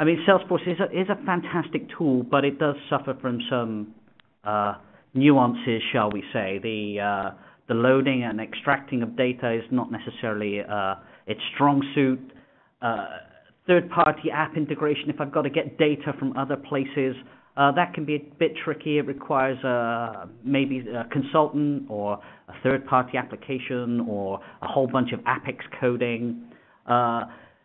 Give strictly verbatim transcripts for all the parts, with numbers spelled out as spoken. I mean, Salesforce is a, is a fantastic tool, but it does suffer from some uh, nuances, shall we say. The uh, the loading and extracting of data is not necessarily uh, its strong suit. Uh, Third-party app integration, if I've got to get data from other places, uh, that can be a bit tricky. It requires uh, maybe a consultant or a third-party application or a whole bunch of Apex coding. Uh,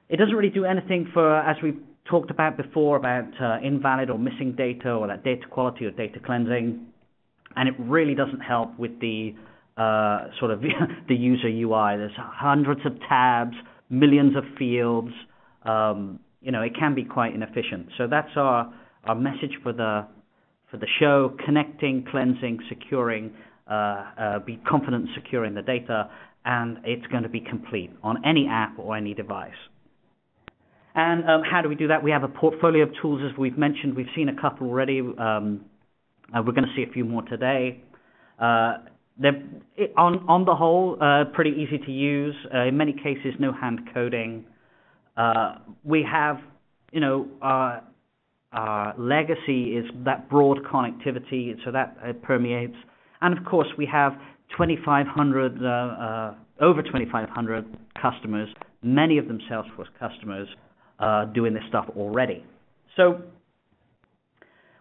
it doesn't really do anything for, as we've talked about before, about uh, invalid or missing data or that data quality or data cleansing. And it really doesn't help with the uh, sort of the user U I. There's hundreds of tabs, millions of fields. Um, you know, it can be quite inefficient. So that's our, our message for the for the show: connecting, cleansing, securing, uh, uh, be confident securing the data, and it's going to be complete on any app or any device. And um, how do we do that? We have a portfolio of tools, as we've mentioned. We've seen a couple already. Um, uh, we're going to see a few more today. Uh, they're it, on on the whole uh, pretty easy to use. Uh, in many cases, no hand coding. Uh, we have, you know, our, our legacy is that broad connectivity, so that uh, permeates. And of course, we have twenty-five hundred, uh, uh, over twenty-five hundred customers, many of them Salesforce customers, uh, doing this stuff already. So,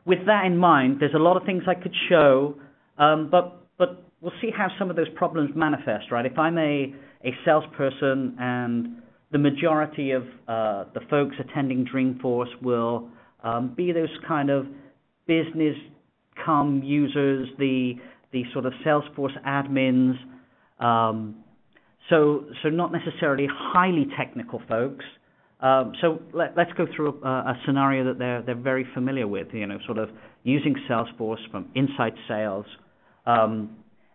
with that in mind, there's a lot of things I could show, um, but but we'll see how some of those problems manifest, right? If I'm a, a salesperson and the majority of uh, the folks attending Dreamforce will um, be those kind of business com users, the the sort of Salesforce admins. Um, so so not necessarily highly technical folks. Um, so let, let's go through a, a scenario that they're they're very familiar with. You know, sort of using Salesforce from inside sales, um,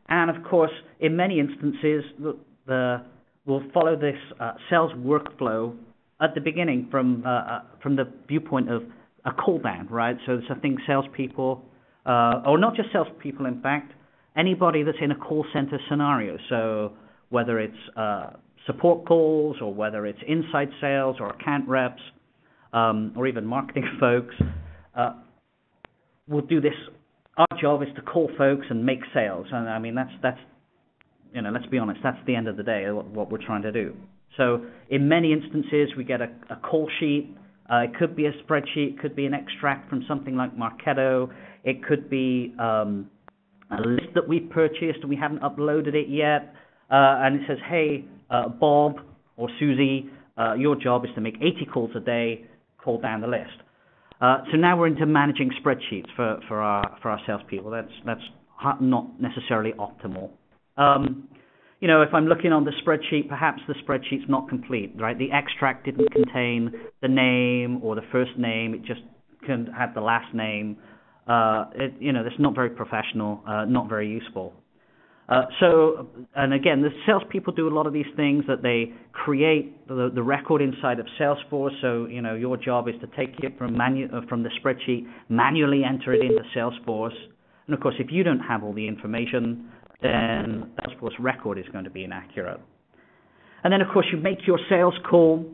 and of course, in many instances, the, the we'll follow this uh, sales workflow at the beginning from uh, uh, from the viewpoint of a call down, right? So it's a thing salespeople, uh, or not just salespeople, in fact, anybody that's in a call center scenario. So whether it's uh, support calls or whether it's inside sales or account reps um, or even marketing folks, uh, we'll do this. Our job is to call folks and make sales, and I mean that's that's. You know, let's be honest, that's the end of the day, what we're trying to do. So in many instances, we get a, a call sheet. Uh, it could be a spreadsheet. It could be an extract from something like Marketo. It could be um, a list that we've purchased and we haven't uploaded it yet. Uh, and it says, hey, uh, Bob or Susie, uh, your job is to make eighty calls a day, call down the list. Uh, so now we're into managing spreadsheets for, for, our, for our salespeople. That's, that's not necessarily optimal. Um, you know, if I'm looking on the spreadsheet, perhaps the spreadsheet's not complete, right? The extract didn't contain the name or the first name. It just had the last name. Uh, it, you know, that's not very professional, uh, not very useful. Uh, so, and again, the salespeople do a lot of these things that they create the, the record inside of Salesforce. So, you know, your job is to take it from, manu- from the spreadsheet, manually enter it into Salesforce. And, of course, if you don't have all the information, then Salesforce record is going to be inaccurate. And then, of course, you make your sales call,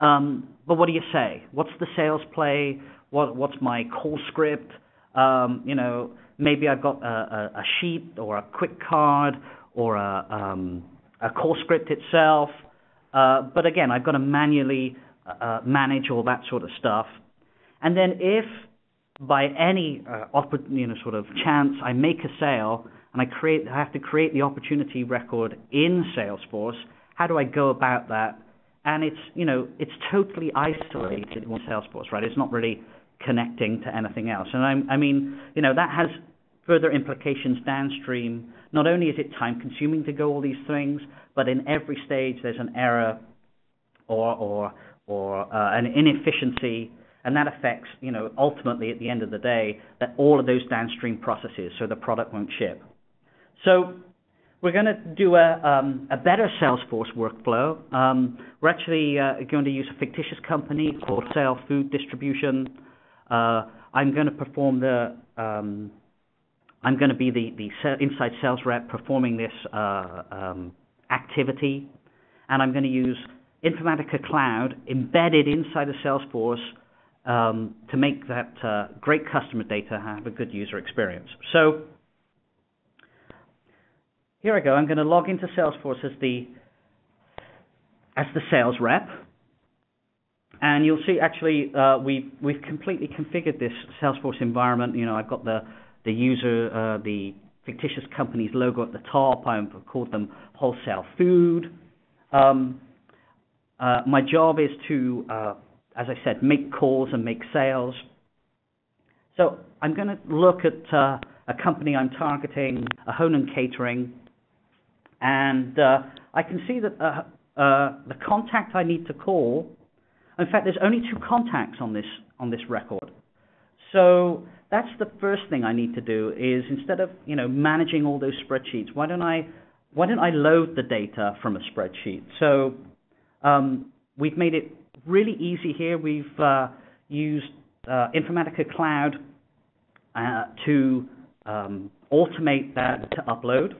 um, but what do you say? What's the sales play? What, what's my call script? Um, you know, maybe I've got a, a, a sheet or a quick card or a, um, a call script itself, uh, but again, I've got to manually uh, manage all that sort of stuff. And then if by any uh, you know, sort of chance I make a sale, and I create, I have to create the opportunity record in Salesforce. How do I go about that? And it's, you know, it's totally isolated in Salesforce, right? It's not really connecting to anything else. And I, I mean, you know, that has further implications downstream. Not only is it time-consuming to go all these things, but in every stage there's an error or or or uh, an inefficiency. And that affects, you know, ultimately at the end of the day, that all of those downstream processes, so the product won't ship. So we're going to do a, um, a better Salesforce workflow. Um, we're actually uh, going to use a fictitious company called Sale Food Distribution. Uh, I'm going to perform the, um, I'm going to be the, the inside sales rep performing this uh, um, activity. And I'm going to use Informatica Cloud embedded inside of Salesforce um, to make that uh, great customer data have a good user experience. So here I go. I'm going to log into Salesforce as the as the sales rep. And you'll see, actually, uh, we, we've completely configured this Salesforce environment. You know, I've got the, the user, uh, the fictitious company's logo at the top. I've called them Wholesale Food. Um, uh, my job is to, uh, as I said, make calls and make sales. So I'm going to look at uh, a company I'm targeting, Ahonen Catering. And uh, I can see that uh, uh, the contact I need to call. In fact, there's only two contacts on this on this record. So that's the first thing I need to do is, instead of, you know, managing all those spreadsheets, why don't I why don't I load the data from a spreadsheet? So um, we've made it really easy here. We've uh, used uh, Informatica Cloud uh, to um, automate that to upload.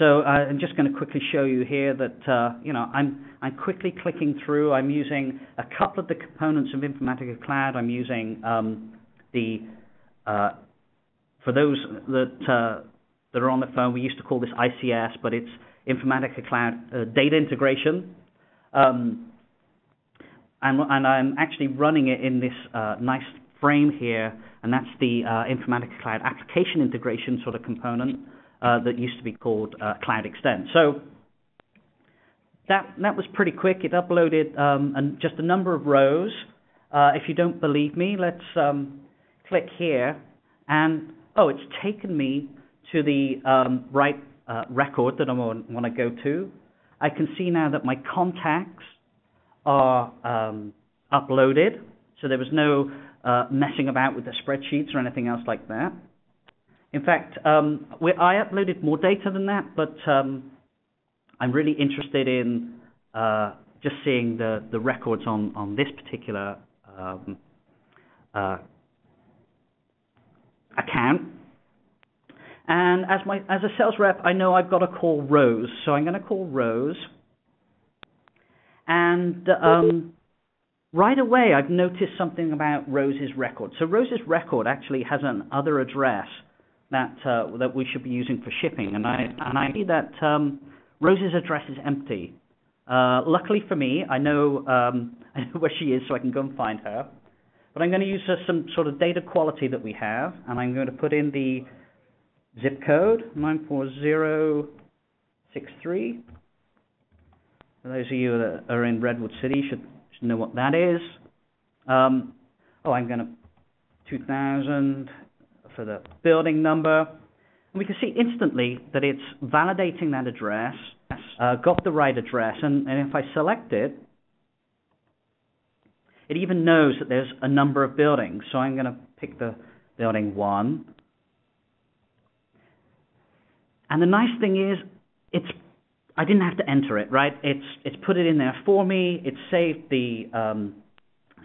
So uh, I'm just going to quickly show you here that uh, you know I'm I'm quickly clicking through. I'm using a couple of the components of Informatica Cloud. I'm using um, the uh, for those that uh, that are on the phone, we used to call this I C S, but it's Informatica Cloud uh, data integration, um, and and I'm actually running it in this uh, nice frame here, and that's the uh, Informatica Cloud application integration sort of component. Uh, that used to be called uh, Cloud Extend. So that that was pretty quick. It uploaded um, and just a number of rows. Uh, if you don't believe me, let's um, click here, and oh, it's taken me to the um, right uh, record that I want to go to. I can see now that my contacts are um, uploaded, so there was no uh, messing about with the spreadsheets or anything else like that. In fact, um, we, I uploaded more data than that, but um, I'm really interested in uh, just seeing the, the records on, on this particular um, uh, account. And as, my, as a sales rep, I know I've got to call Rose. So I'm going to call Rose. And um, right away, I've noticed something about Rose's record. So Rose's record actually has an other address that uh, that we should be using for shipping, and I and I see that um, Rose's address is empty. Uh, luckily for me, I know um, I know where she is, so I can go and find her. But I'm going to use uh, some sort of data quality that we have, and I'm going to put in the zip code nine four zero six three. For those of you that are in Redwood City, should should know what that is. Um, oh, I'm going to two thousand. For the building number, and we can see instantly that it's validating that address, uh, got the right address, and, and if I select it, it even knows that there's a number of buildings. So I'm going to pick the building one, and the nice thing is, it's I didn't have to enter it, right? It's it's put it in there for me. It saved the um,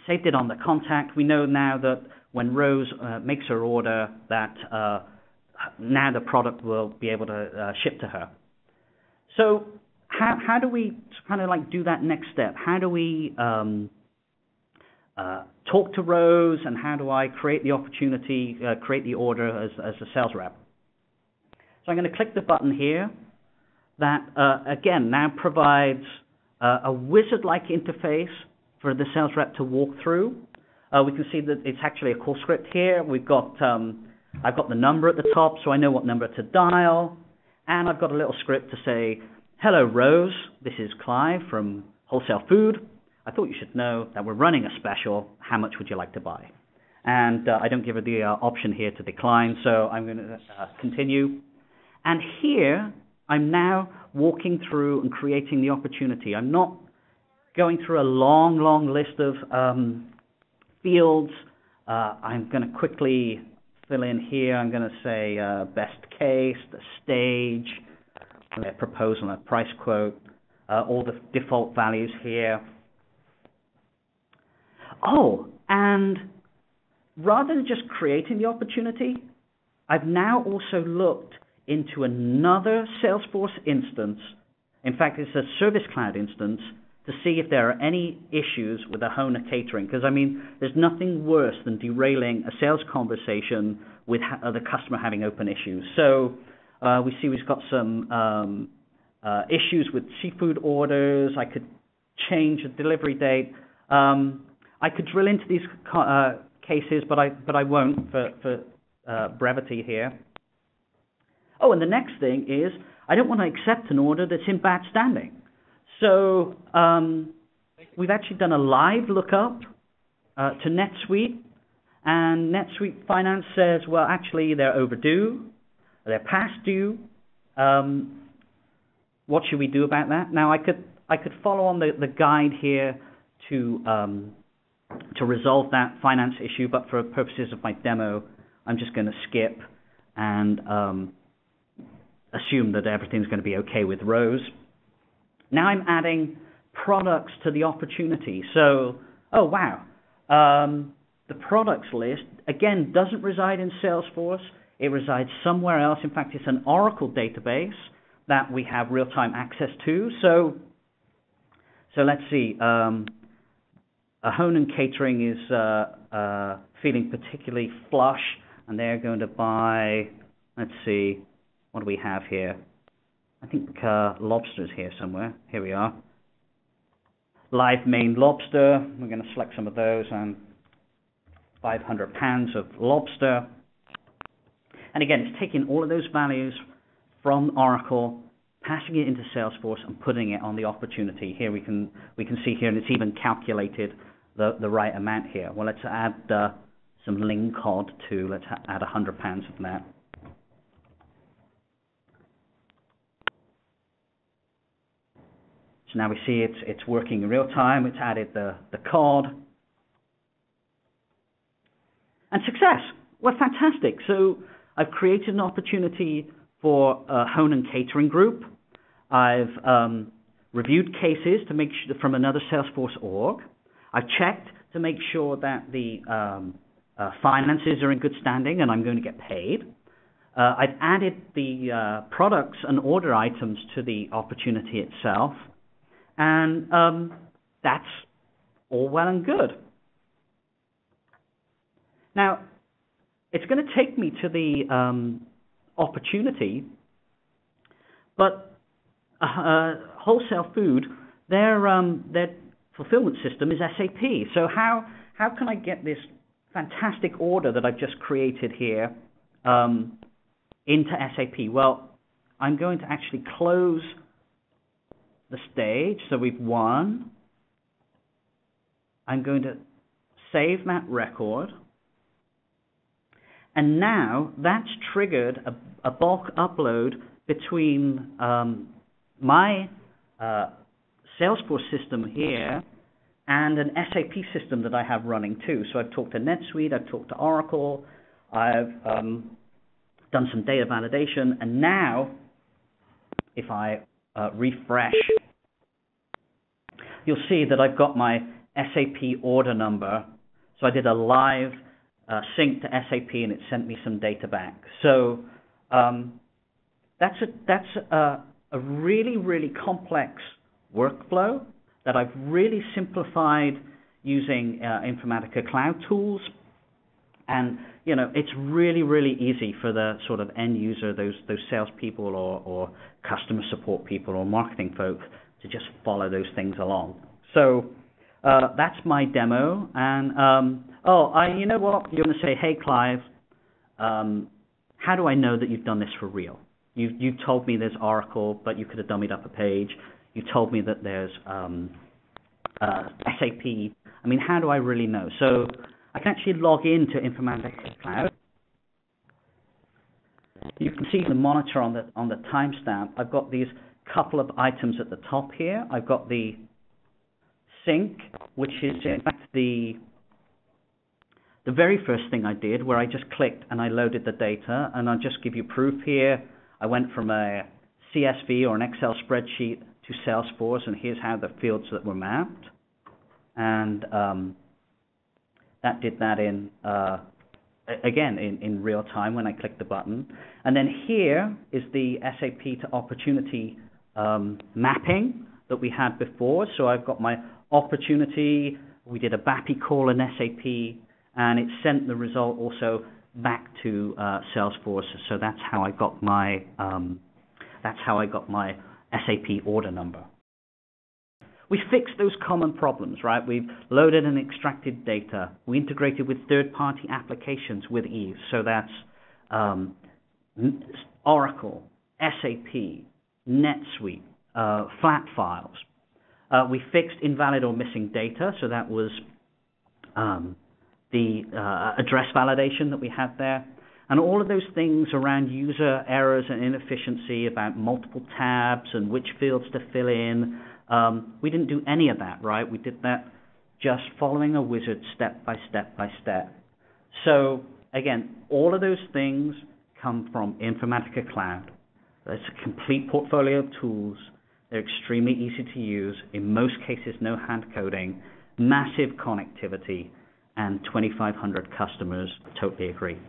saved it on the contact. We know now that when Rose uh, makes her order, that uh, now the product will be able to uh, ship to her. So how, how do we kind of like do that next step? How do we um, uh, talk to Rose, and how do I create the opportunity, uh, create the order as, as a sales rep? So I'm going to click the button here that, uh, again, now provides uh, a wizard-like interface for the sales rep to walk through. Uh, we can see that it's actually a call script here. We've got, um, I've got the number at the top, so I know what number to dial. And I've got a little script to say, hello, Rose. This is Clive from Wholesale Food. I thought you should know that we're running a special. How much would you like to buy? And uh, I don't give her the uh, option here to decline, so I'm going to uh, continue. And here, I'm now walking through and creating the opportunity. I'm not going through a long, long list of um, fields. uh, I'm going to quickly fill in here. I'm going to say uh, best case, the stage, their proposal, and a price quote, uh, all the default values here. Oh, and rather than just creating the opportunity, I've now also looked into another Salesforce instance. In fact, it's a Service Cloud instance to see if there are any issues with Ahonen Catering. Because, I mean, there's nothing worse than derailing a sales conversation with ha the customer having open issues. So uh, we see we've got some um, uh, issues with seafood orders. I could change a delivery date. Um, I could drill into these uh, cases, but I, but I won't for, for uh, brevity here. Oh, and the next thing is I don't want to accept an order that's in bad standing. So um, we've actually done a live lookup uh, to NetSuite, and NetSuite Finance says, well, actually, they're overdue, they're past due. Um, what should we do about that? Now, I could I could follow on the, the guide here to um, to resolve that finance issue, but for purposes of my demo, I'm just going to skip and um, assume that everything's going to be okay with Rose. Now I'm adding products to the opportunity. So, oh, wow. Um, the products list, again, doesn't reside in Salesforce. It resides somewhere else. In fact, it's an Oracle database that we have real-time access to. So, so let's see. Um, Ahonen Catering is uh, uh, feeling particularly flush, and they're going to buy, let's see, what do we have here? I think uh, lobster's here somewhere. Here we are. Live Maine lobster. We're going to select some of those, and five hundred pounds of lobster. And again, it's taking all of those values from Oracle, passing it into Salesforce, and putting it on the opportunity. Here we can we can see here, and it's even calculated the the right amount here. Well, let's add uh, some LingCod too. Let's add one hundred pounds of that. Now we see it's, it's working in real time. It's added the, the card. And success. Well, fantastic. So I've created an opportunity for a Honan Catering Group. I've um, reviewed cases to make sure from another Salesforce org. I've checked to make sure that the um, uh, finances are in good standing and I'm going to get paid. Uh, I've added the uh, products and order items to the opportunity itself. And um, that's all well and good. Now, it's going to take me to the um, opportunity, but uh, uh, Wholesale Food, their um, their fulfillment system is S A P. So how how can I get this fantastic order that I've just created here um, into S A P? Well, I'm going to actually close the stage, so we've won. I'm going to save that record, and now that's triggered a, a bulk upload between um, my uh, Salesforce system here and an S A P system that I have running too. So I've talked to NetSuite, I've talked to Oracle, I've um, done some data validation, and now if I uh, refresh, you'll see that I've got my S A P order number. So I did a live uh, sync to S A P, and it sent me some data back. So um, that's a that's a, a really really complex workflow that I've really simplified using uh, Informatica Cloud tools, and you know it's really really easy for the sort of end user, those those salespeople or or customer support people or marketing folk, to just follow those things along. So uh, that's my demo. And um, oh, I, you know what? You're going to say, hey, Clive, um, how do I know that you've done this for real? You you told me there's Oracle, but you could have dummied up a page. You told me that there's um, uh, S A P. I mean, how do I really know? So I can actually log into Informatica Cloud. You can see the monitor on the on the timestamp. I've got these couple of items at the top here. I've got the sync, which is in fact the the very first thing I did, where I just clicked and I loaded the data. And I'll just give you proof here. I went from a C S V or an Excel spreadsheet to Salesforce, and here's how the fields that were mapped. And um, that did that in uh, again in, in real time when I clicked the button. And then here is the S A P to opportunity Um, mapping that we had before. So I've got my opportunity. We did a BAPI call in S A P, and it sent the result also back to uh, Salesforce. So that's how I got my um, that's how I got my S A P order number. We fixed those common problems, right? We've loaded and extracted data. We integrated with third-party applications with ease. So that's um, Oracle, S A P, NetSuite, uh, flat files. Uh, we fixed invalid or missing data. So that was um, the uh, address validation that we had there. And all of those things around user errors and inefficiency, about multiple tabs and which fields to fill in, Um, we didn't do any of that, right? We did that just following a wizard step by step by step. So, again, all of those things come from Informatica Cloud. It's a complete portfolio of tools. They're extremely easy to use. In most cases, no hand coding, massive connectivity, and twenty-five hundred customers totally agree.